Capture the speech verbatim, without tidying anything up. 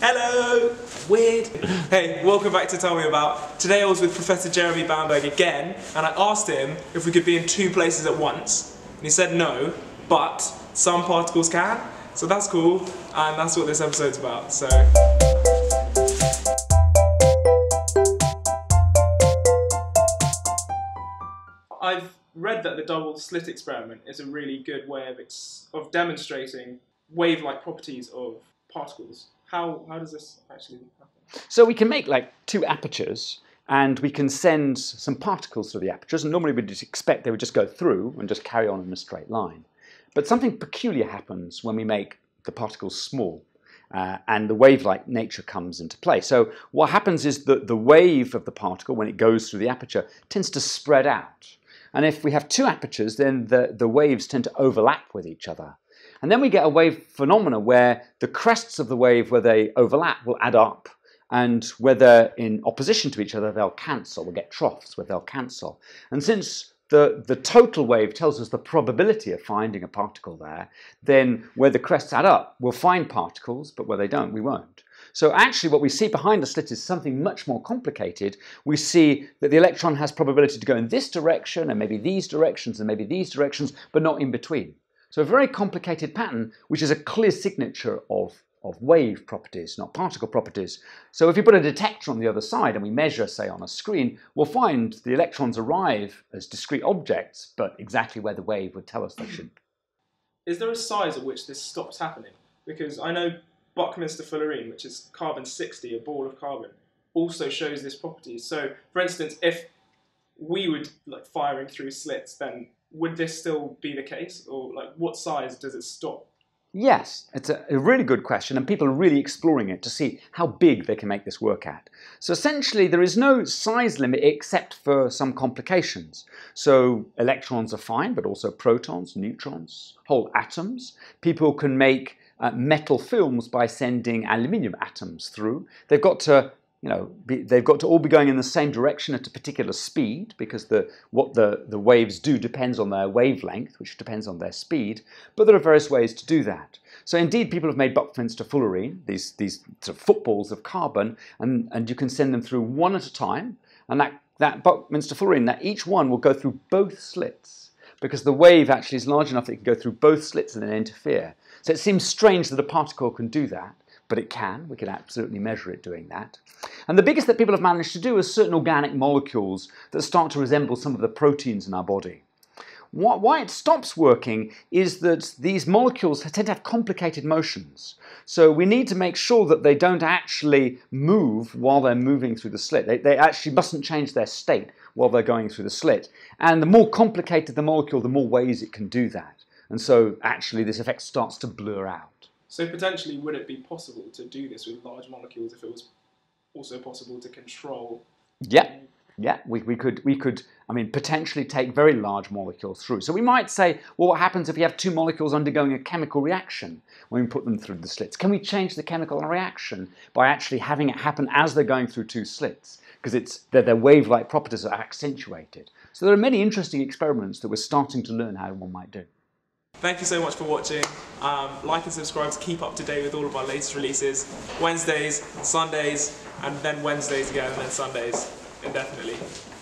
Hello! Weird. Hey, welcome back to Tell Me About. Today I was with Professor Jeremy Baumberg again, and I asked him if we could be in two places at once. And he said no, but some particles can. So that's cool, and that's what this episode's about, so. I've read that the double slit experiment is a really good way of, ex of demonstrating wave-like properties of particles. How, how does this actually happen? So we can make like two apertures and we can send some particles through the apertures, and normally we'd just expect they would just go through and just carry on in a straight line. But something peculiar happens when we make the particles small uh, and the wave-like nature comes into play. So what happens is that the wave of the particle, when it goes through the aperture, tends to spread out. And if we have two apertures, then the, the waves tend to overlap with each other. And then we get a wave phenomena where the crests of the wave where they overlap will add up, and whether in opposition to each other they'll cancel. We'll get troughs where they'll cancel. And since the, the total wave tells us the probability of finding a particle there, then where the crests add up we'll find particles, but where they don't we won't. So actually what we see behind the slit is something much more complicated. We see that the electron has probability to go in this direction and maybe these directions and maybe these directions, but not in between. So a very complicated pattern, which is a clear signature of, of wave properties, not particle properties. So if you put a detector on the other side and we measure, say, on a screen, we'll find the electrons arrive as discrete objects, but exactly where the wave would tell us they should. Is there a size at which this stops happening? Because I know Buckminsterfullerene, which is carbon sixty, a ball of carbon, also shows this property. So, for instance, if we would, like, firing through slits, then would this still be the case, or like what size does it stop? Yes, it's a, a really good question, and people are really exploring it to see how big they can make this work at. So essentially there is no size limit except for some complications. So electrons are fine, but also protons, neutrons, whole atoms. People can make uh, metal films by sending aluminium atoms through. They've got to You know, be, they've got to all be going in the same direction at a particular speed, because the, what the, the waves do depends on their wavelength, which depends on their speed, but there are various ways to do that. So indeed people have made Buckminsterfullerene, these, these sort of footballs of carbon, and, and you can send them through one at a time, and that, that Buckminsterfullerene, that each one will go through both slits, because the wave actually is large enough that it can go through both slits and then interfere. So it seems strange that a particle can do that. But it can, we can absolutely measure it doing that. And the biggest that people have managed to do is certain organic molecules that start to resemble some of the proteins in our body. Why it stops working is that these molecules tend to have complicated motions. So we need to make sure that they don't actually move while they're moving through the slit. They, they actually mustn't change their state while they're going through the slit. And the more complicated the molecule, the more ways it can do that. And so actually this effect starts to blur out. So potentially, would it be possible to do this with large molecules if it was also possible to control? Yeah, yeah, we, we could, we could, I mean, potentially take very large molecules through. So we might say, well, what happens if you have two molecules undergoing a chemical reaction when we put them through the slits? Can we change the chemical reaction by actually having it happen as they're going through two slits? Because it's their, their wave-like properties are accentuated. So there are many interesting experiments that we're starting to learn how one might do. Thank you so much for watching. Um, like and subscribe to keep up to date with all of our latest releases. Wednesdays, Sundays, and then Wednesdays again, and then Sundays indefinitely.